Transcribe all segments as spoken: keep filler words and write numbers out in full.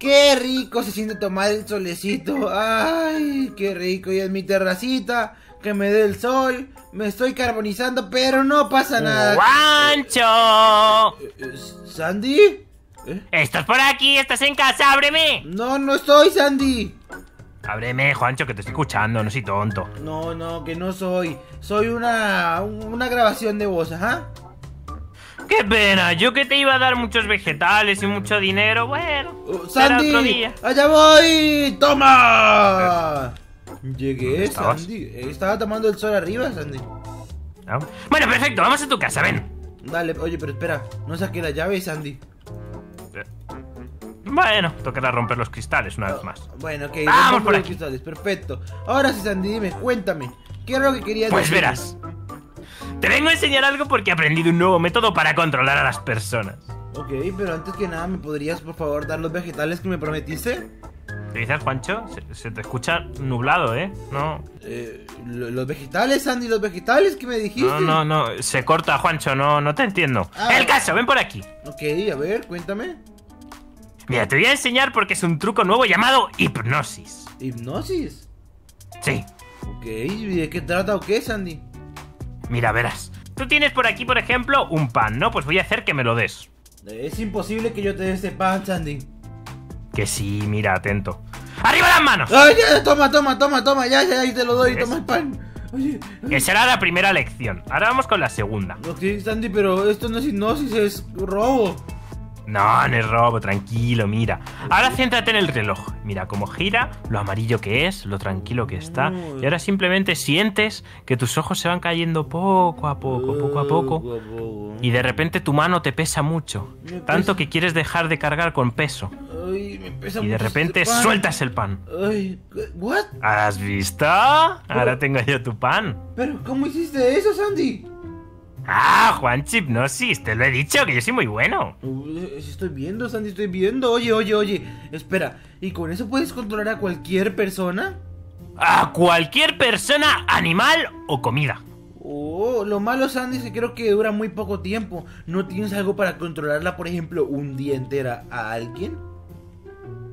Qué rico se siente tomar el solecito. Ay, qué rico. Y en mi terracita, que me dé el sol. Me estoy carbonizando, pero no pasa nada. ¡Juancho! ¿Sandy? ¿Eh? ¿Estás por aquí? ¿Estás en casa? ¡Ábreme! No, no estoy, Sandy. Ábreme, Juancho, que te estoy escuchando. No soy tonto. No, no, que no soy. Soy una, una grabación de voz, ajá. ¡Qué pena! Yo que te iba a dar muchos vegetales y mucho dinero, bueno... Uh, ¡Sandy! Otro día. ¡Allá voy! ¡Toma! Llegué, Sandy. Estaba tomando el sol arriba, Sandy. ¿No? Bueno, perfecto. Vamos a tu casa, ven. Dale, oye, pero espera. No saqué la llave, Sandy. Bueno, tocará romper los cristales una vez más. Bueno, ok. ¡Vamos por los aquí! Cristales. Perfecto. Ahora sí, Sandy, dime, cuéntame. ¿Qué era lo que querías pues decir? Pues verás. Te vengo a enseñar algo porque he aprendido un nuevo método para controlar a las personas. Ok, pero antes que nada, ¿me podrías, por favor, dar los vegetales que me prometiste? ¿Te dices, Juancho? Se, se te escucha nublado, ¿eh? No. Eh, ¿Los vegetales, Sandy? ¿Los vegetales que me dijiste? No, no, no. Se corta, Juancho. No, no te entiendo. Ah. El caso, ven por aquí. Ok, a ver, cuéntame. Mira, te voy a enseñar porque es un truco nuevo llamado hipnosis. ¿Hipnosis? Sí. Ok, ¿y de qué trata o qué, Sandy? Mira, verás. Tú tienes por aquí, por ejemplo, un pan, ¿no? Pues voy a hacer que me lo des. Es imposible que yo te dé este pan, Sandy. Que sí, mira, atento. ¡Arriba las manos! ¡Ay, ya! Toma, toma, toma, toma. Ya, ya, ahí te lo doy. ¿Ves? Toma el pan. Oye, oye. Que será la primera lección. Ahora vamos con la segunda. Ok, Sandy, pero esto no es hipnosis, es robo. No, no es robo, tranquilo, mira. Ahora céntrate en el reloj. Mira cómo gira, lo amarillo que es, lo tranquilo que está. Y ahora simplemente sientes que tus ojos se van cayendo poco a poco, poco a poco. Y de repente tu mano te pesa mucho. Tanto que quieres dejar de cargar con peso. Y de repente sueltas el pan. ¿Has visto? Ahora tengo yo tu pan. ¿Pero cómo hiciste eso, Sandy? Ah, Juancho, hipnosis, te lo he dicho, que yo soy muy bueno. Estoy viendo, Sandy, estoy viendo. Oye, oye, oye, espera. ¿Y con eso puedes controlar a cualquier persona? A cualquier persona, animal o comida. Oh, lo malo, Sandy, es que creo que dura muy poco tiempo. ¿No tienes algo para controlarla, por ejemplo, un día entero a alguien?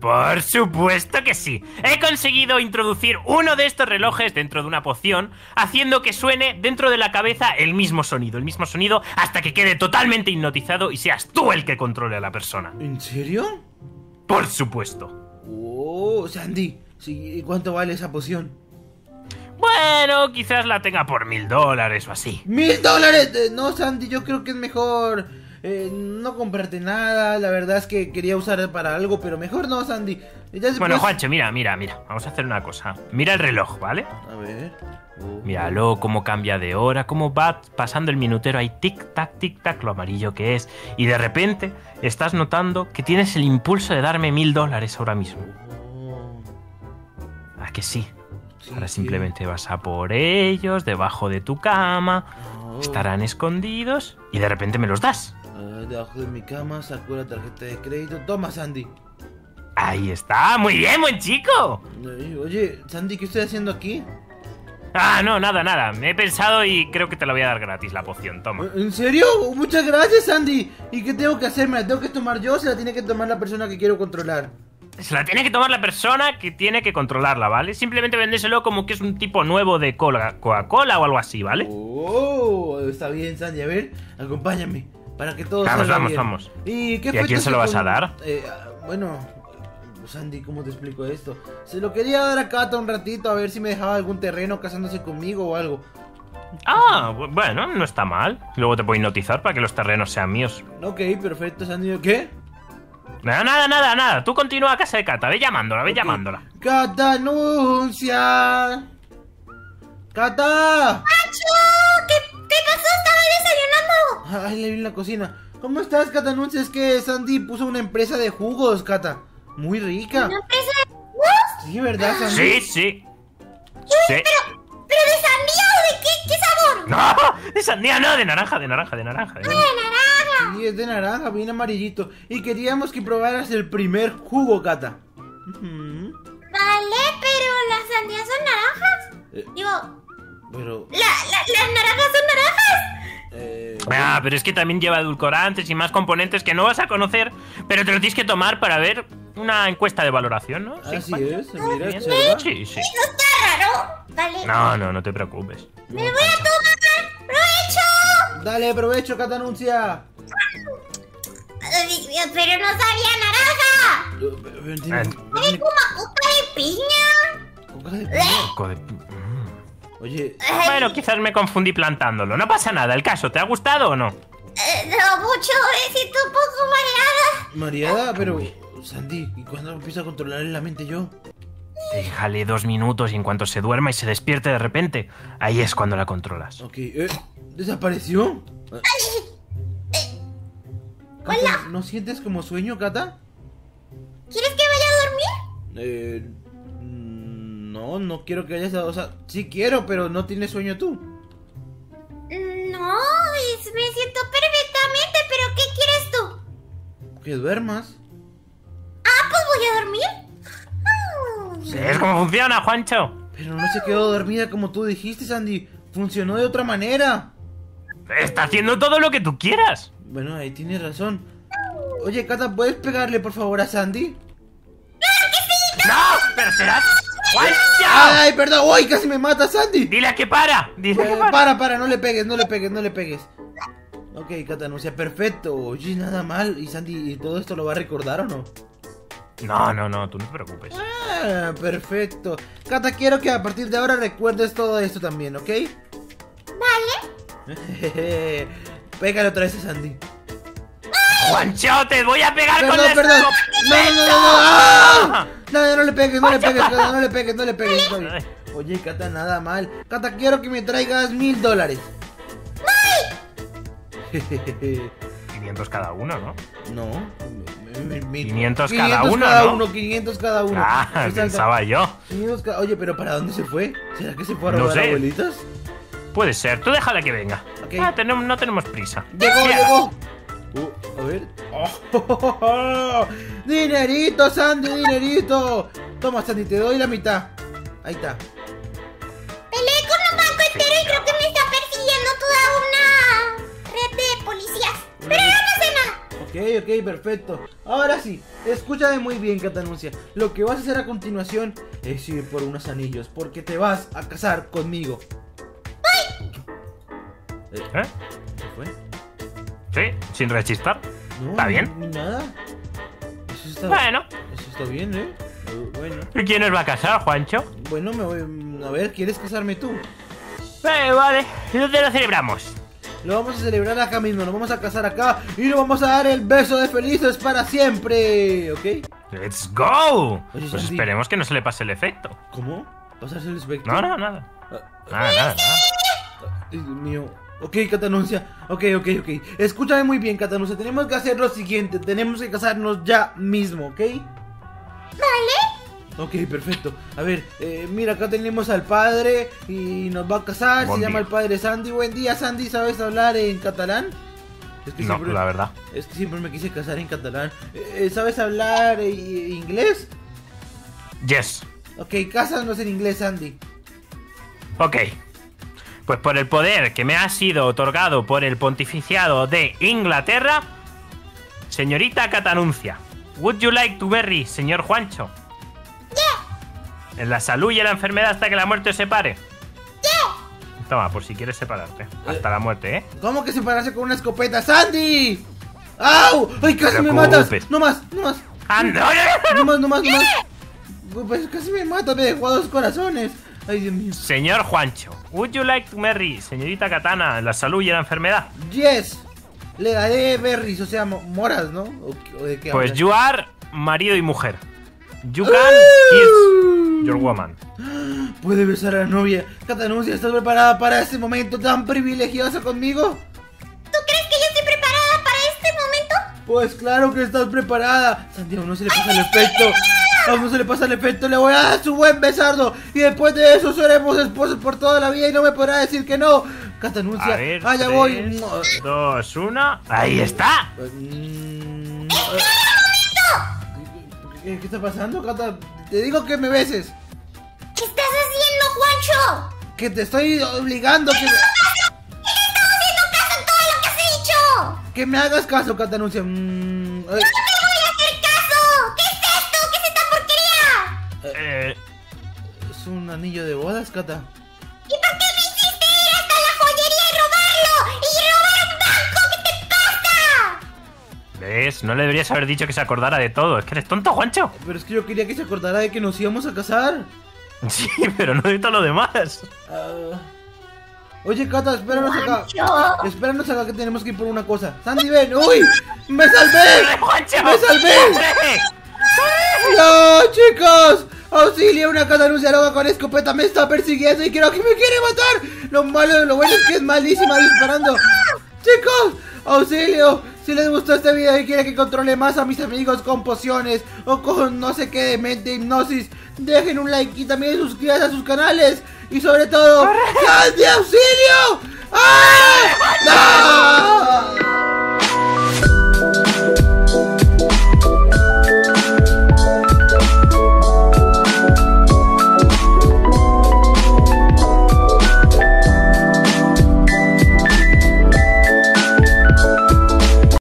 Por supuesto que sí. He conseguido introducir uno de estos relojes dentro de una poción, haciendo que suene dentro de la cabeza el mismo sonido, el mismo sonido, hasta que quede totalmente hipnotizado y seas tú el que controle a la persona. ¿En serio? Por supuesto. Oh, Sandy, ¿y cuánto vale esa poción? Bueno, quizás la tenga por mil dólares o así. ¿Mil dólares? No, Sandy, yo creo que es mejor... Eh, no comprarte nada, la verdad es que quería usar para algo, pero mejor no, Sandy. Ya se bueno, puede... Juancho, mira, mira, mira. Vamos a hacer una cosa. Mira el reloj, ¿vale? A ver. Uh, Míralo, cómo cambia de hora, cómo va pasando el minutero ahí, tic-tac, tic-tac, lo amarillo que es. Y de repente estás notando que tienes el impulso de darme mil dólares ahora mismo. ¿A que sí? Sí, ahora simplemente sí. Vas a por ellos, debajo de tu cama. Oh. Estarán escondidos y de repente me los das. Debajo de mi cama, sacó la tarjeta de crédito. Toma, Sandy. Ahí está, muy bien, buen chico. Oye, Sandy, ¿qué estoy haciendo aquí? Ah, no, nada, nada. Me he pensado y creo que te la voy a dar gratis la poción, toma. ¿En serio? Muchas gracias, Sandy. ¿Y qué tengo que hacer? ¿Me la tengo que tomar yo o se la tiene que tomar la persona que quiero controlar? Se la tiene que tomar la persona que tiene que controlarla, ¿vale? Simplemente vendéselo como que es un tipo nuevo de Coca-Cola o algo así, ¿vale? Oh, está bien, Sandy, a ver, acompáñame. Para que todos vamos, vamos, bien. vamos. ¿Y, qué ¿Y a quién se lo vas con... a dar? Eh, bueno, Sandy, ¿cómo te explico esto? Se lo quería dar a Cata un ratito a ver si me dejaba algún terreno casándose conmigo o algo. Ah, bueno, no está mal. Luego te puedo hipnotizar para que los terrenos sean míos. Ok, perfecto, Sandy. ¿Qué? Nada, nada, nada, nada. Tú continúa a casa de Cata. Ve llamándola, ve okay. llamándola. ¡Cata, anuncia! ¡Cata! ¡Acho! ¿Qué, ¿Qué pasó? Estaba desayunando. Ay, la vi en la cocina. ¿Cómo estás, Cata? Anuncia, es que Sandy puso una empresa de jugos, Cata. Muy rica. ¿Una empresa de jugos? Sí, ¿verdad, Sandy? Sí, sí. Uy, sí. ¿Pero, pero de sandía o de qué, qué sabor? No, de sandía no, de naranja, de naranja, de naranja. De naranja. Ah, de naranja. Sí, es de naranja, bien amarillito. Y queríamos que probaras el primer jugo, Cata. Uh-huh. Vale, pero las sandías son naranjas. Eh. Digo... Pero... La, la, las naranjas son naranjas. Eh, ah, pero es que también lleva edulcorantes y más componentes que no vas a conocer. Pero te lo tienes que tomar para ver una encuesta de valoración, ¿no? Así sí, es, mira, ¿sí? Sí, sí. No está raro. Vale. No, no, no te preocupes. ¡Me voy a tomar! ¡Provecho! Dale, provecho, Catanuncia. Pero no sabía naranja. ¿Sabe como coca de piña? ¿Coca de piña? Coca de piña. Oye. Bueno, quizás me confundí plantándolo. No pasa nada. El caso, ¿te ha gustado o no? Eh, no mucho, me siento un poco mareada. ¿Mareada? Pero, Sandy, ¿y cuándo empiezo a controlar en la mente yo? Déjale dos minutos y en cuanto se duerma y se despierte de repente, ahí es cuando la controlas. Ok, eh, ¿desapareció? Ay. Cata, hola. ¿No sientes como sueño, Cata? ¿Quieres que vaya a dormir? Eh... No, no quiero que vayas a... O sea, sí quiero, pero no tienes sueño tú. No, es, me siento perfectamente, pero ¿qué quieres tú? Que duermas. Ah, pues voy a dormir. Sí, es como funciona, Juancho. Pero no se quedó dormida como tú dijiste, Sandy. Funcionó de otra manera. Está haciendo todo lo que tú quieras. Bueno, ahí tienes razón. Oye, Cata, ¿puedes pegarle, por favor, a Sandy? ¡Claro que sí! ¡No! ¡No! ¡Pero serás! ¡Juancho! ¡Ay, perdón! ¡Uy, casi me mata, Sandy! ¡Dile que para! ¡Dile eh, que para! ¡Para, para! ¡No le pegues, no le pegues, no le pegues! Ok, Cata, no sea perfecto. Oye, nada mal. ¿Y Sandy, todo esto lo va a recordar o no? No, no, no, tú no te preocupes. Ah, perfecto. Cata, quiero que a partir de ahora recuerdes todo esto también, ¿ok? Vale. Pégale otra vez a Sandy. ¡Juancho, te voy a pegar perdón, con esto! Perdón. ¡No, no, no, no! No, no le pegues, no le pegues, Cata, no le pegues, no le pegues. Ay. Oye, Cata, nada mal. Cata, quiero que me traigas mil dólares. quinientos cada uno, ¿no? No. quinientos cada uno, cada uno, quinientos cada uno. Ah, pensaba yo. Oye, pero ¿para dónde se fue? ¿Será que se fue a robar abuelitas? Puede ser, tú déjala que venga. Okay. Ah, tenemos, no tenemos prisa. Llegó, yeah. llegó. Uh, a ver. Oh, oh, oh, oh. Dinerito, Sandy, dinerito. Toma, Sandy, te doy la mitad. Ahí está. Peleé con un banco entero y creo que me está persiguiendo toda una red de policías. Pero no sé nada. Ok, ok, perfecto. Ahora sí, escúchame muy bien, Catanuncia. Lo que vas a hacer a continuación es ir por unos anillos, porque te vas a casar conmigo. ¿Eh? ¿Qué fue? Sí, sin rechistar. No, ¿está bien? Ni nada. Eso está bueno. Eso está bien, ¿eh? Bueno. ¿Y quién nos va a casar, Juancho? Bueno, me voy... a ver, ¿quieres casarme tú? Eh, vale. ¿Y dónde lo celebramos? Lo vamos a celebrar acá mismo. Nos vamos a casar acá y nos vamos a dar el beso de felices para siempre. ¿Ok? ¡Let's go! Oye, pues esperemos que no se le pase el efecto. ¿Cómo? ¿Pasarse el efecto? No, no, nada. Ah, nada, nada, nada. Dios mío. Ok, Catanuncia, ok, ok, ok. Escúchame muy bien, Catanuncia, tenemos que hacer lo siguiente. Tenemos que casarnos ya mismo, ¿ok? Vale. Ok, perfecto. A ver, eh, mira, acá tenemos al padre y nos va a casar. Buen Se día. llama el padre Sandy. Buen día, Sandy, ¿sabes hablar en catalán? Es que no, siempre, la verdad es que siempre me quise casar en catalán. eh, ¿Sabes hablar eh, inglés? Yes. Ok, cásanos en inglés, Sandy. Ok. Pues por el poder que me ha sido otorgado por el pontificiado de Inglaterra, señorita Catanuncia, would you like to marry, señor Juancho? Yeah. En la salud y en la enfermedad hasta que la muerte os separe. Yeah. Toma, por si quieres separarte. Hasta eh, la muerte, ¿eh? ¿Cómo que separarse con una escopeta, Sandy? ¡Au! ¡Ay, casi me matas! ¡No más, no más! ¡No más, no más, no más! Pues casi me matas, me dejó dos corazones. Ay, Dios mío. Señor Juancho, would you like to marry, señorita Katana, la salud y la enfermedad? Yes, le daré berries, o sea, moras, ¿no? ¿O, o de qué pues hablas? You are marido y mujer. You can kiss your woman. Puede besar a la novia. Catanuncia, ¿estás preparada para este momento tan privilegioso conmigo? ¿Tú crees que yo estoy preparada para este momento? Pues claro que estás preparada. Santiago, no se le pasa el efecto. No se le pasa el efecto, le voy a dar su buen besardo. Y después de eso seremos esposos por toda la vida y no me podrá decir que no. Catanuncia, allá voy. Dos, una, ahí está. ¿Qué está pasando, Cata? Te digo que me beses. ¿Qué estás haciendo, Juancho? Que te estoy obligando. Que me hagas caso en todo lo que has dicho. Que me hagas caso, Catanuncia. No te voy a hacer caso. ¿Qué es esto? un anillo de bodas, Cata. ¿Y por qué me hiciste ir hasta la joyería y robarlo? ¡Y robar un banco! ¡Que te pasa! ¿Ves? No le deberías haber dicho que se acordara de todo. Es que eres tonto, Juancho. Pero es que yo quería que se acordara de que nos íbamos a casar. Sí, pero no de todo lo demás. Uh... Oye, Cata, espéranos acá. Juancho. Espéranos acá que tenemos que ir por una cosa. Sandy, ven. ¡Uy! ¡Me salvé! ¡Juancho! ¡Me salvé! ¡No, chicos! ¡Auxilio! Una catanunciaroga con escopeta me está persiguiendo y creo que me quiere matar. Lo malo, lo bueno es que es malísima disparando. ¡Chicos! ¡Auxilio! Si les gustó este video y quieren que controle más a mis amigos con pociones o con no sé qué de mente hipnosis, dejen un like y también suscríbanse a sus canales. Y sobre todo, ¡Sandy, auxilio! ¡Ah! ¡No!